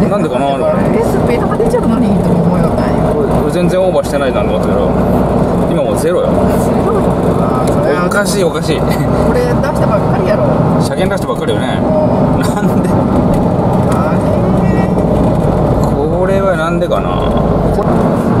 なんでかなあれ。スペードが出ちゃうのにと思うよね。全然オーバーしてないなんだけど、今もうゼロよ。おかしいおかしい。これ出したばっかりやろ。車検出したばっかりよね。なんで。これはなんでかな。